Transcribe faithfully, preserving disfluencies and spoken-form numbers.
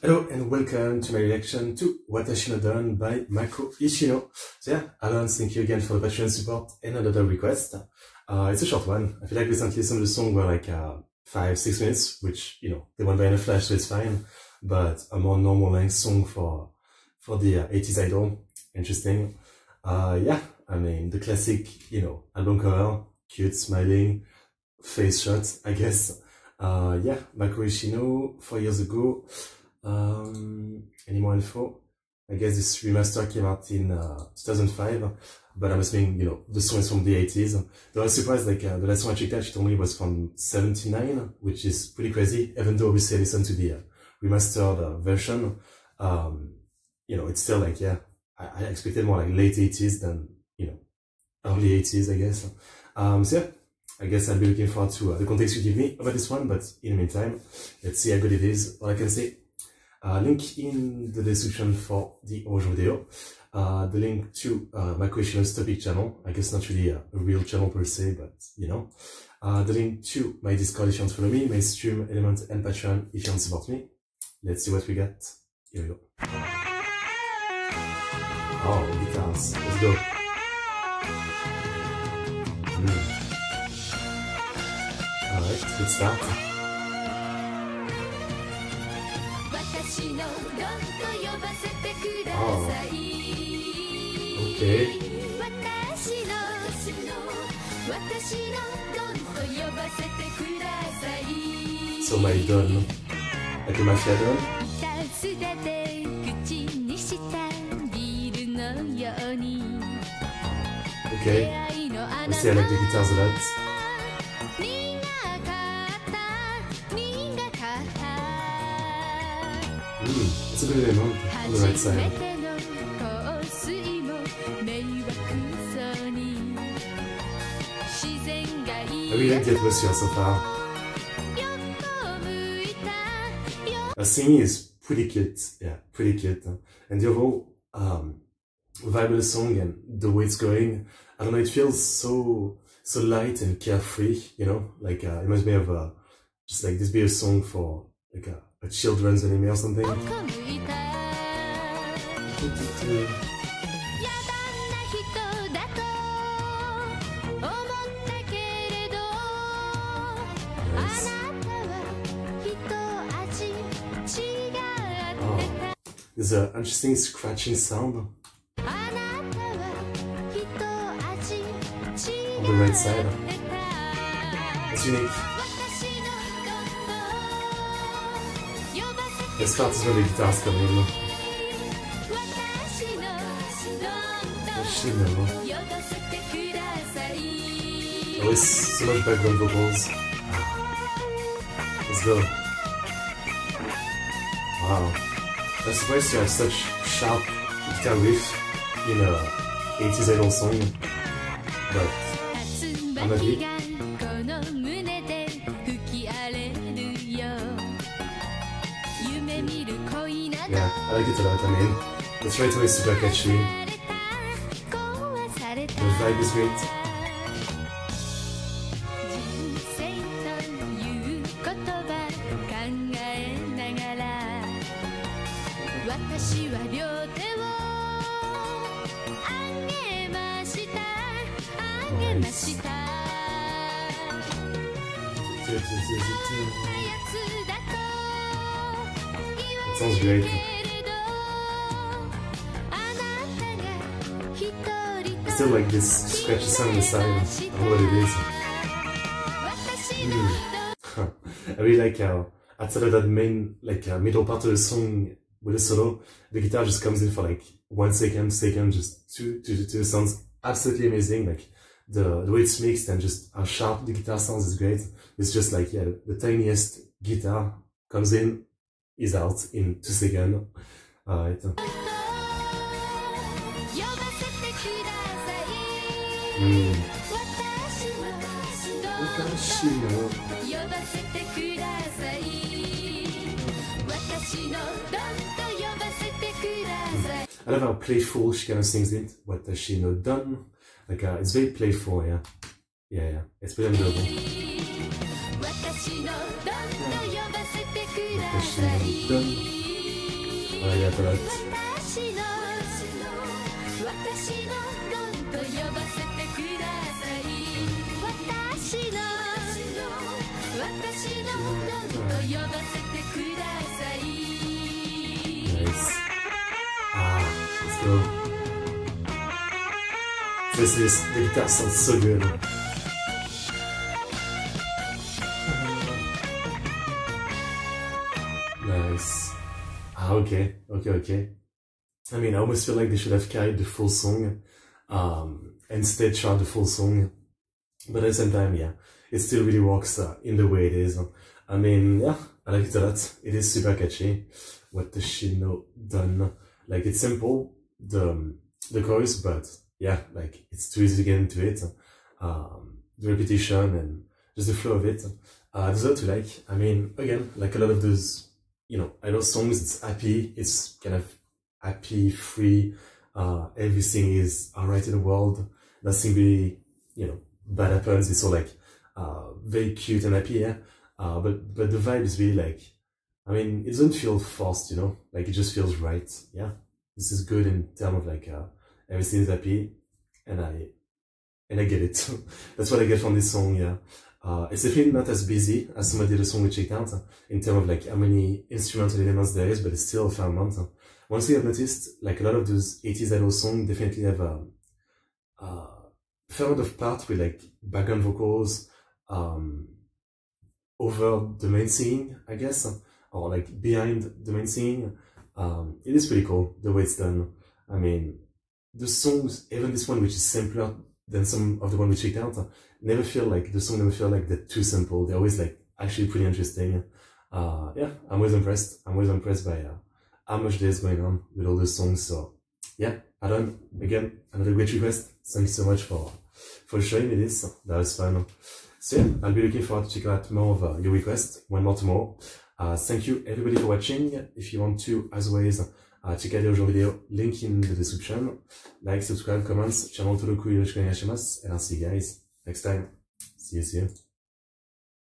Hello and welcome to my reaction to Watashi No Don by Mako Ishino. So yeah, Alan, thank you again for the Patreon support and another request. Uh, it's a short one. I feel like recently some of the songs were like uh, five, six minutes, which, you know, they went by in a flash, so it's fine. But a more normal length song for for the uh, eighties idol, interesting. Uh, yeah, I mean, the classic, you know, album cover, cute, smiling, face shot, I guess. Uh, yeah, Mako Ishino, four years ago. Um, any more info? I guess this remaster came out in uh, two thousand five, but I'm assuming, you know, the song is from the eighties. Though I was surprised, like, uh, the last song I checked out, she told me was from seventy-nine, which is pretty crazy, even though obviously I listened to the uh, remastered uh, version. Um, you know, it's still like, yeah, I, I expected more like late eighties than, you know, early eighties, I guess. Um, so yeah, I guess I'll be looking forward to uh, the context you give me about this one, but in the meantime, let's see how good it is, all I can say. Uh, link in the description for the original video. Uh, the link to uh, Mako Ishino's topic channel. I guess not really a, a real channel per se, but you know. Uh, the link to my Discord if you want to follow me, my stream, Element, and Patreon if you want to support me. Let's see what we got. Here we go. Oh, guitars. Let's go. Mm. Alright, good start. Oh. Okay. So my don, like a mafia don. Okay. I see, I like the guitars a lot. Mm, it's a good demo on the right side. I really like the atmosphere so far. The singing is pretty cute, yeah, pretty cute. And the overall um, vibe of the song and the way it's going, I don't know, it feels so so light and carefree, you know, like uh, it must be of uh, just like this be a song for like a, a children's anime or something. Yes. Oh. There's an interesting scratching sound on the right side. It's unique. This part is where the guitars come in. Always so much background vocals. Let's go. Wow. I'm surprised you have such sharp guitar riff in a eighties idol song. But I'm happy. Yeah, I like it a lot. I mean, the right away is super catchy. The vibe is great. Nice. That sounds great. I still like this scratchy sound on the side. I don't know what it is. Mm. I really like how outside of that main, like uh, middle part of the song with the solo, the guitar just comes in for like one second, second, just two, two, two, two. Sounds absolutely amazing. Like. The, the way it's mixed and just how sharp the guitar sounds is great. It's just like, yeah, the, the tiniest guitar comes in, is out in two seconds. Alright. Mm. I love how playful she kind of sings it. Watashi No Don. Like, uh, it's very playful, yeah. Yeah, yeah. It's pretty enjoyable. Yeah. ありがとうございます。Nice. Ah, let's go. This is the guitar sounds so good. Nice. Ah, okay, okay, okay. I mean, I almost feel like they should have carried the full song, um, and instead shot the full song. But at the same time, yeah, it still really works uh, in the way it is. I mean, yeah, I like it a lot. It is super catchy. Watashi No Don. Like, it's simple, the the chorus, but yeah, like, it's too easy to get into it. Um, the repetition and just the flow of it. Uh, there's a lot to like. I mean, again, like a lot of those, you know, I know songs, it's happy, it's kind of happy, free, uh, everything is alright in the world, nothing really, you know, bad happens, it's all like, uh, very cute and happy, yeah? Uh, but, but the vibe is really like, I mean, it doesn't feel forced, you know, like it just feels right, yeah? This is good in terms of like, uh, everything is happy, and I, and I get it. That's what I get from this song, yeah? Uh, it's definitely not as busy as some of the other songs we checked out, in terms of like how many instrumental elements there is, but it's still a fair amount. One thing I've noticed, like a lot of those eighties idol songs definitely have a, a fair amount of parts with like background vocals, um, over the main singing, I guess, or like behind the main singing. Um, it is pretty cool the way it's done. I mean, the songs, even this one which is simpler than some of the one we checked out, never feel like, the song never feel like they're too simple. They're always like actually pretty interesting. Uh, yeah, I'm always impressed. I'm always impressed by uh, how much there is going on with all the songs. So yeah, Adon, again, another great request. Thanks so much for for showing me this. That was fun. So yeah, I'll be looking forward to check out more of uh, your requests, one more tomorrow. Uh, thank you everybody for watching. If you want to, as always, uh, check out the original video, link in the description. Like, subscribe, comments, channel to the and I'll see you guys next time. See you, see you.